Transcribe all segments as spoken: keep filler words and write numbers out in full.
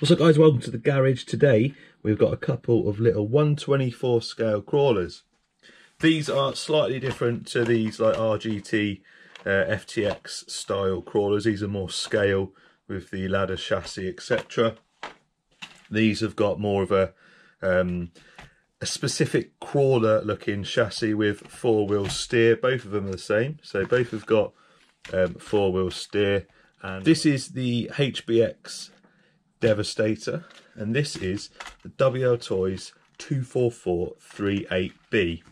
What's up guys, welcome to the garage. Today we've got a couple of little one twenty-fourth scale crawlers. These are slightly different to these like R G T uh, F T X style crawlers. These are more scale with the ladder chassis, etc. These have got more of a um, a specific crawler looking chassis with four wheel steer. Both of them are the same, so both have got um, four wheel steer. And this is the H B X Devastator, and this is the WLtoys two four four three eight B.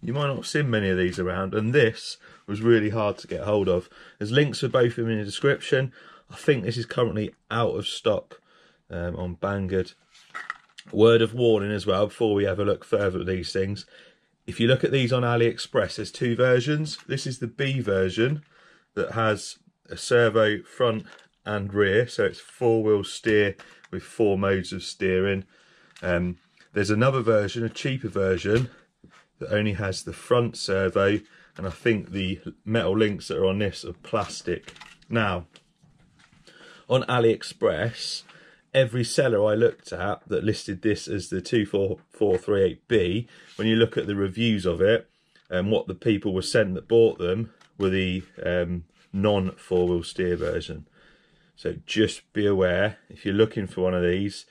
You might not have seen many of these around, and this was really hard to get hold of. There's links for both of them in the description. I think this is currently out of stock um, on Banggood. Word of warning as well, before we have a look further at these things. If you look at these on AliExpress, there's two versions. This is the B version that has a servo front and rear, so it's four wheel steer with four modes of steering. Um, there's another version, a cheaper version, that only has the front servo, and I think the metal links that are on this are plastic. Now, on AliExpress, every seller I looked at that listed this as the two four four three eight B, when you look at the reviews of it and what the people were sent that bought them, were the um, non four wheel steer version. So just be aware, if you're looking for one of these,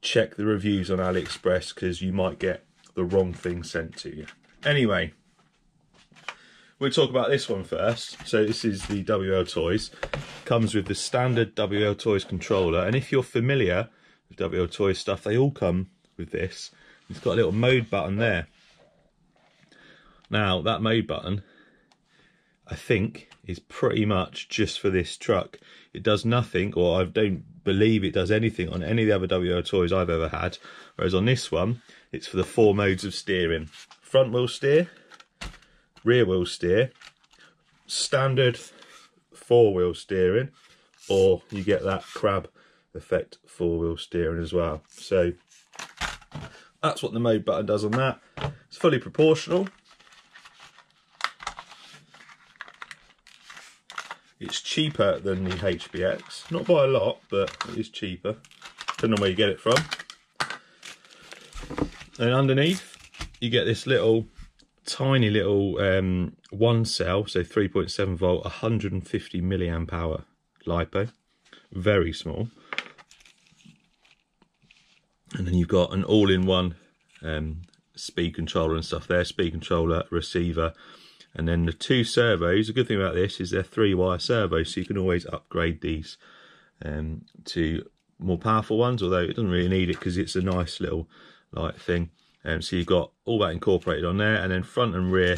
check the reviews on AliExpress, because you might get the wrong thing sent to you. Anyway, we'll talk about this one first. So this is the WLtoys. Comes with the standard WLtoys controller. And if you're familiar with WLtoys stuff, they all come with this. It's got a little mode button there. Now, that mode button, I think, is pretty much just for this truck. It does nothing, or I don't believe it does anything on any of the other WLtoys I've ever had. Whereas on this one, it's for the four modes of steering. Front wheel steer, rear wheel steer, standard four wheel steering, or you get that crab effect four wheel steering as well. So that's what the mode button does on that. It's fully proportional. It's cheaper than the H B X, not by a lot, but it is cheaper, depending on where you get it from. And underneath, you get this little, tiny little um, one cell, so three point seven volt, one hundred fifty milliamp hour LiPo, very small. And then you've got an all-in-one um, speed controller and stuff there, speed controller, receiver. And then the two servos, the good thing about this is they're three-wire servos, so you can always upgrade these um, to more powerful ones, although it doesn't really need it because it's a nice little light thing. Um, so you've got all that incorporated on there, and then front and rear,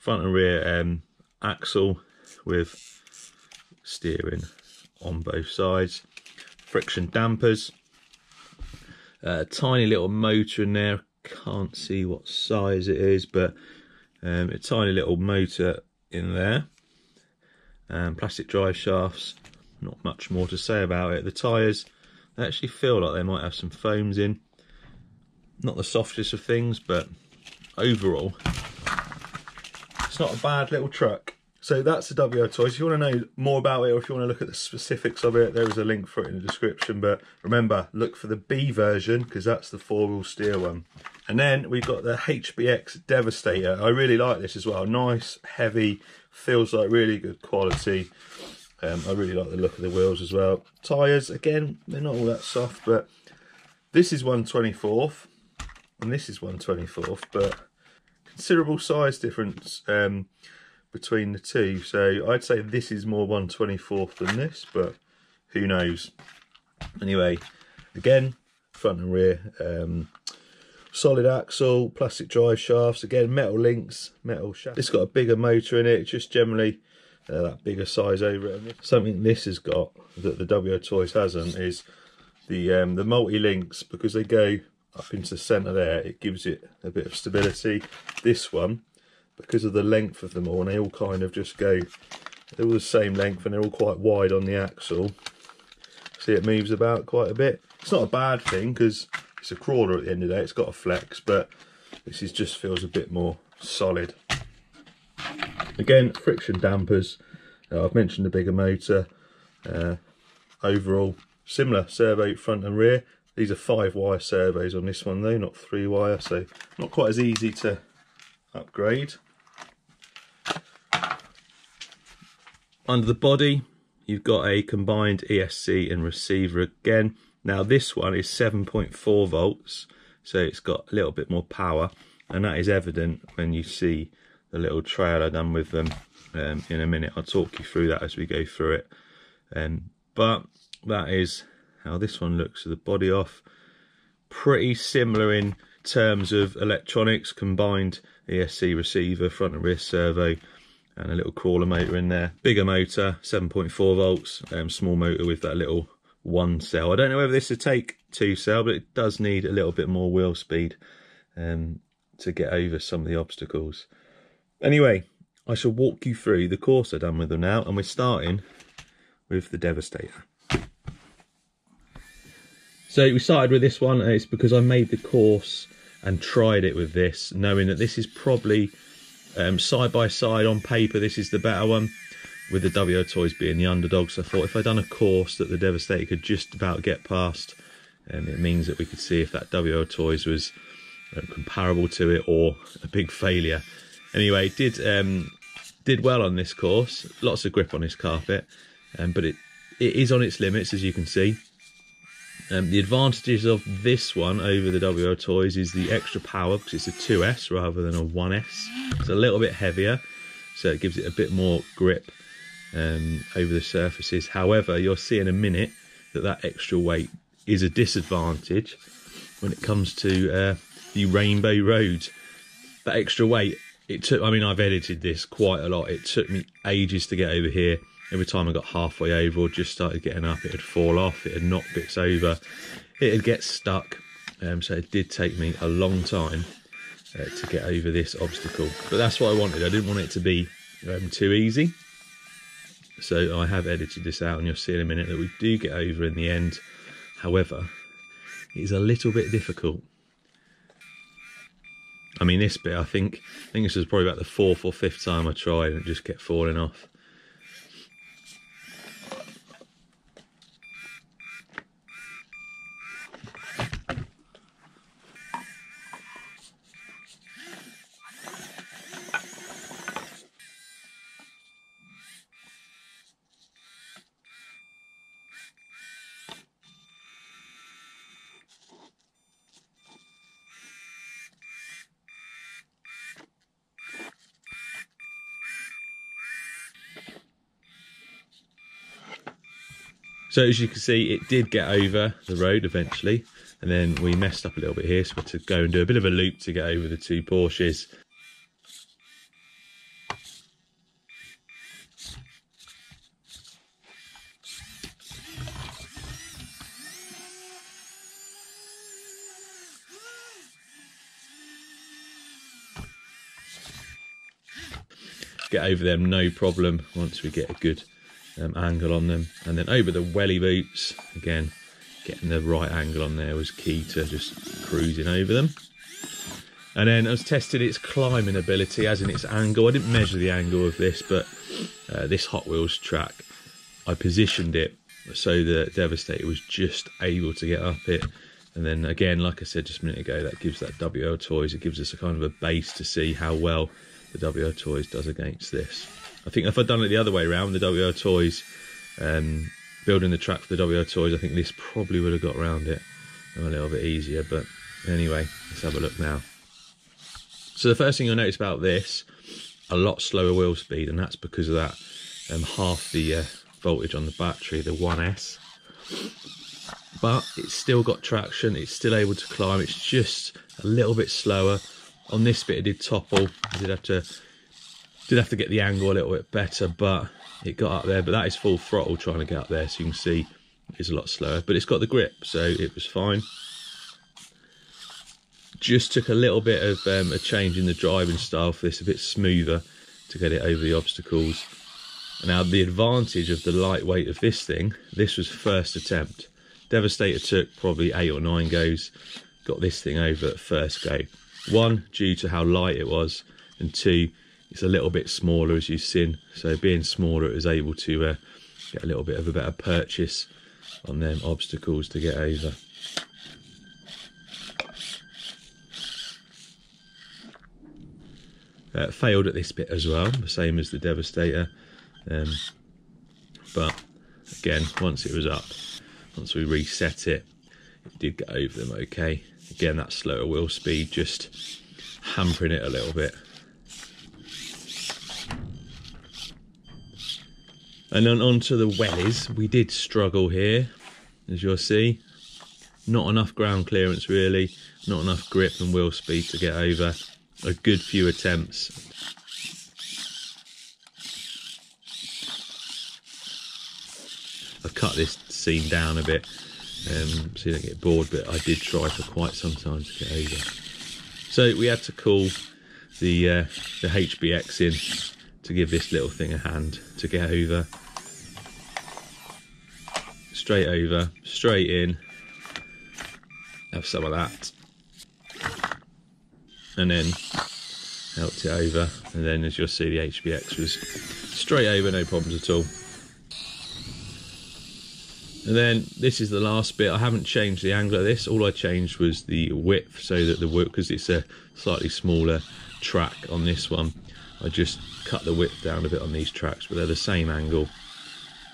front and rear um, axle with steering on both sides. Friction dampers, a tiny little motor in there, can't see what size it is, but Um, a tiny little motor in there, um, plastic drive shafts, not much more to say about it. The tyres, they actually feel like they might have some foams in. Not the softest of things, but overall, it's not a bad little truck. So that's the WLtoys. If you want to know more about it, or if you want to look at the specifics of it, there is a link for it in the description. But remember, look for the B version, because that's the four-wheel steer one. And then we've got the H B X Devastator. I really like this as well. Nice, heavy, feels like really good quality. Um, I really like the look of the wheels as well. Tyres, again, they're not all that soft, but this is one twenty-fourth and this is one twenty-fourth, but considerable size difference um, between the two. So I'd say this is more one twenty-fourth than this, but who knows. Anyway, again, front and rear. Um, Solid axle, plastic drive shafts, again, metal links, metal shafts. It's got a bigger motor in it, just generally uh, that bigger size over it. Something this has got that the WLtoys hasn't is the um, the multi-links, because they go up into the centre there, it gives it a bit of stability. This one, because of the length of them all, and they all kind of just go, they're all the same length and they're all quite wide on the axle. See, it moves about quite a bit. It's not a bad thing, because it's a crawler at the end of the day, it's got a flex, but this is just feels a bit more solid. Again, friction dampers, uh, I've mentioned the bigger motor. Uh, overall, Similar servo front and rear. These are five wire servos on this one though, not three wire, so not quite as easy to upgrade. Under the body, you've got a combined E S C and receiver again. Now this one is seven point four volts, so it's got a little bit more power, and that is evident when you see the little trail I've done with them um, in a minute. I'll talk you through that as we go through it. Um, but that is how this one looks with the body off. Pretty similar in terms of electronics, combined E S C receiver, front and rear servo, and a little crawler motor in there. Bigger motor, seven point four volts, um, small motor with that little one cell. I don't know whether this will take two cell, but it does need a little bit more wheel speed um, to get over some of the obstacles. Anyway, I shall walk you through the course I've done with them now, and we're starting with the Devastator. So we started with this one, and it's because I made the course and tried it with this, knowing that this is probably um, side by side on paper, this is the better one, with the WLtoys being the underdog. So I thought if I'd done a course that the Devastator could just about get past, um, it means that we could see if that WLtoys was uh, comparable to it or a big failure. Anyway, did um, did well on this course. Lots of grip on this carpet, um, but it it is on its limits, as you can see. Um, the advantages of this one over the WLtoys is the extra power, because it's a two S rather than a one S. It's a little bit heavier, so it gives it a bit more grip um, over the surfaces. However, you'll see in a minute that that extra weight is a disadvantage when it comes to uh, the Rainbow Road. That extra weight. It took, I mean, I've edited this quite a lot. It took me ages to get over here. Every time I got halfway over or just started getting up, it would fall off, it would knock bits over, it would get stuck. Um, so it did take me a long time uh, to get over this obstacle. But that's what I wanted. I didn't want it to be um, too easy. So I have edited this out, and you'll see in a minute that we do get over in the end. However, it is a little bit difficult. I mean, this bit, I think I think this was probably about the fourth or fifth time I tried, and it just kept falling off. So as you can see, it did get over the road eventually, and then we messed up a little bit here, so we had to go and do a bit of a loop to get over the two Porsches. Get over them no problem once we get a good Um, angle on them, and then over the welly boots again, getting the right angle on there was key to just cruising over them. And then I was tested its climbing ability, as in its angle. I didn't measure the angle of this, but uh, this Hot Wheels track, I positioned it so the Devastator was just able to get up it. And then again, like I said just a minute ago, that gives that WLtoys, it gives us a kind of a base to see how well the WLtoys does against this. I think if I'd done it the other way around, the WLtoys, um, building the track for the WLtoys, I think this probably would have got around it a little bit easier. But anyway, let's have a look now. So the first thing you'll notice about this, a lot slower wheel speed, and that's because of that um, half the uh, voltage on the battery, the one S. But it's still got traction, it's still able to climb, it's just a little bit slower. On this bit it did topple, it did have to... Did have to get the angle a little bit better, but it got up there. But that is full throttle trying to get up there, so you can see it's a lot slower. But it's got the grip, so it was fine. Just took a little bit of um, a change in the driving style for this, a bit smoother to get it over the obstacles. Now, the advantage of the lightweight of this thing, this was first attempt. Devastator took probably eight or nine goes, got this thing over at first go. One, due to how light it was, and two, it's a little bit smaller, as you've seen, so being smaller it was able to uh, get a little bit of a better purchase on them obstacles to get over. Uh, failed at this bit as well, the same as the Devastator, um, but again, once it was up, once we reset it, it did get over them okay. Again, that slower wheel speed just hampering it a little bit. And then onto the wellies, we did struggle here, as you'll see. Not enough ground clearance really, not enough grip and wheel speed to get over. A good few attempts. I cut this scene down a bit um, so you don't get bored, but I did try for quite some time to get over. So we had to call the, uh, the H B X in to give this little thing a hand to get over. Straight over, straight in. Have some of that. And then helped it over, and then as you'll see, the H B X was straight over, no problems at all. And then this is the last bit. I haven't changed the angle of this. All I changed was the width, so that the width, because it's a slightly smaller track on this one, I just cut the width down a bit on these tracks, but they're the same angle.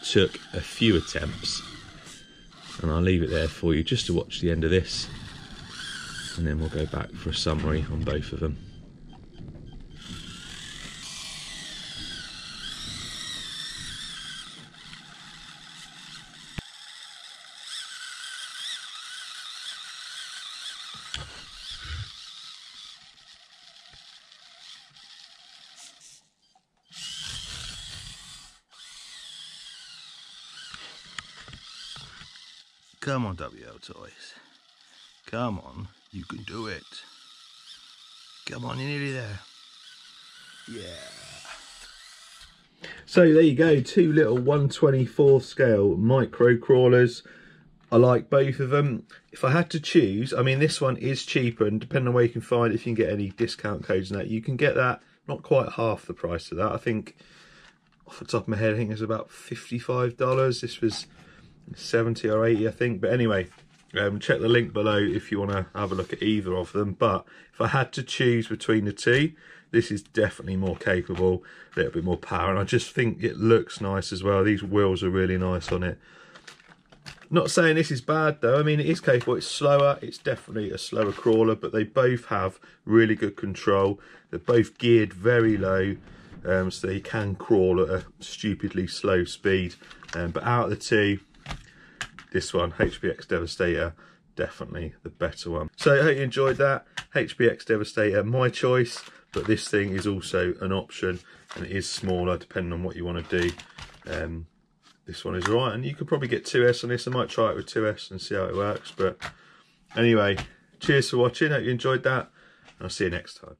Took a few attempts, and I'll leave it there for you just to watch the end of this. And then we'll go back for a summary on both of them. Come on, WLtoys. Come on. You can do it. Come on, you're nearly there. Yeah. So there you go, two little one twenty-fourth scale micro crawlers. I like both of them. If I had to choose, I mean, this one is cheaper, and depending on where you can find it, if you can get any discount codes and that, you can get that not quite half the price of that. I think off the top of my head, I think it's about fifty-five dollars. This was seventy or eighty, I think. But anyway, Um, check the link below if you want to have a look at either of them. But if I had to choose between the two, this is definitely more capable, a little bit more power, and I just think it looks nice as well. These wheels are really nice on it. Not saying this is bad though. I mean, it is capable. It's slower. It's definitely a slower crawler, but they both have really good control. They're both geared very low, um, so you can crawl at a stupidly slow speed. Um, but out of the two, this one, H B X Devastator, definitely the better one. So I hope you enjoyed that. H B X Devastator, my choice, but this thing is also an option, and it is smaller depending on what you want to do. Um, this one is all right, and you could probably get two S on this. I might try it with two S and see how it works. But anyway, cheers for watching. Hope you enjoyed that, and I'll see you next time.